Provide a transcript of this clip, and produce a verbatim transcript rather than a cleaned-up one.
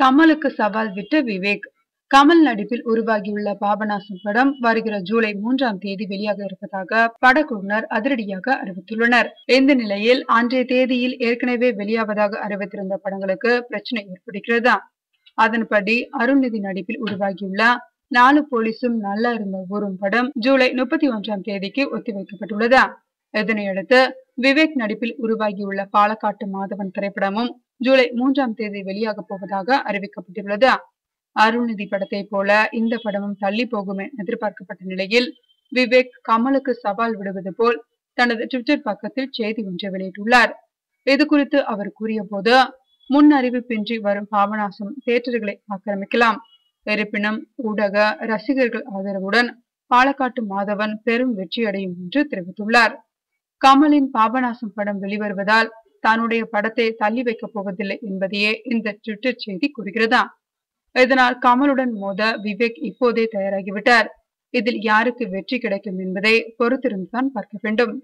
கமலுக்கு சவால் விட்ட விவேக். கமல் நடிப்பில் உருவாகியுள்ள பாபநாசம் படம் வருகிற ஜூலை மூன்றாம் தேதி வெளியாக இருப்பதாக படக்குழுவினர் அதிரடியாக அறிவித்துள்ளனர். இந்த நிலையில் அன்றைய தேதியில் ஏற்கனவே வெளியாவதாக அறிவித்திருந்த படங்களுக்கு பிரச்சனை ஏற்படுகிறதா. அதன்படி அருண்நிதி நடிப்பில் உருவாகியுள்ள நாலு போலீசும் நல்லா இருந்த ஊரும் படம் ஜூலை முப்பத்தி ஒன்றாம் தேதிக்கு ஒத்திவைக்கப்பட்டுள்ளதா. இதனையடுத்து விவேக் நடிப்பில் உருவாகியுள்ள பாலக்காட்டு மாதவன் திரைப்படமும் ஜூலை மூன்றாம் தேதி வெளியாக போவதாக அறிவிக்கப்பட்டுள்ளது. அருண்நிதி படத்தை போல இந்த படமும் தள்ளி போகும் என எதிர்பார்க்கப்பட்ட நிலையில் விவேக் கமலுக்கு சவால் விடுவது போல் தனது ட்விட்டர் பக்கத்தில் செய்தி ஒன்றை வெளியிட்டுள்ளார். இது குறித்து அவர் கூறிய போது, முன் அறிவிப்பின்றி வரும் பாபநாசம் தியேட்டர்களை ஆக்கிரமிக்கலாம். இருப்பினும் ஊடக ரசிகர்கள் ஆதரவுடன் பாலக்காட்டு மாதவன் பெரும் வெற்றியடையும் என்று தெரிவித்துள்ளார். கமலின் பாபநாசம் படம் வெளிவருவதால் தன்னுடைய படத்தை தள்ளி வைக்கப் போவதில்லை என்பதையே இந்த ட்விட்டர் செய்தி கூறுகிறதா. இதனால் கமலுடன் மோத விவேக் இப்போதே தயாராகிவிட்டார். இதில் யாருக்கு வெற்றி கிடைக்கும் என்பதை பொறுத்திருந்துதான் பார்க்க வேண்டும்.